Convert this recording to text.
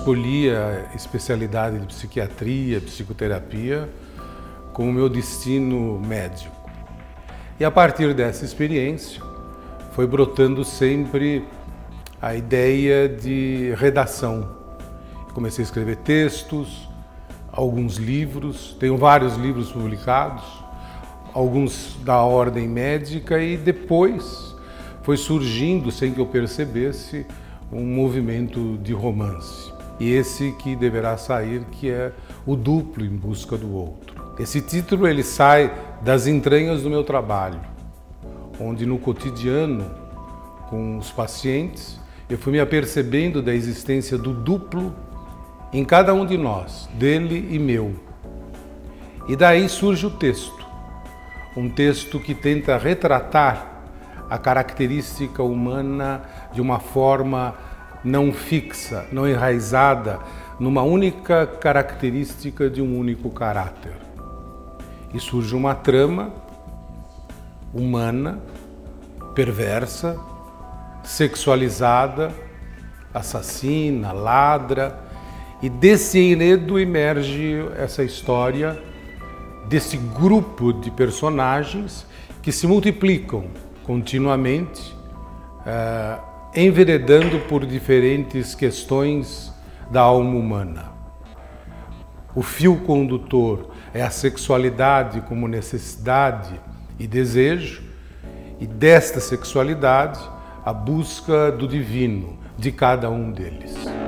escolhi a especialidade de psiquiatria, psicoterapia, como meu destino médico. E a partir dessa experiência, foi brotando sempre a ideia de redação. Comecei a escrever textos, alguns livros, tenho vários livros publicados, alguns da ordem médica, e depois foi surgindo, sem que eu percebesse, um movimento de romance. E esse que deverá sair, que é O Duplo em Busca do Outro. Esse título ele sai das entranhas do meu trabalho, onde no cotidiano, com os pacientes, eu fui me apercebendo da existência do duplo em cada um de nós, dele e meu. E daí surge o texto, um texto que tenta retratar a característica humana de uma forma não fixa, não enraizada, numa única característica de um único caráter. E surge uma trama humana, perversa, sexualizada, assassina, ladra. E desse enredo emerge essa história desse grupo de personagens que se multiplicam continuamente, enveredando por diferentes questões da alma humana. O fio condutor é a sexualidade como necessidade e desejo, e desta sexualidade a busca do divino de cada um deles.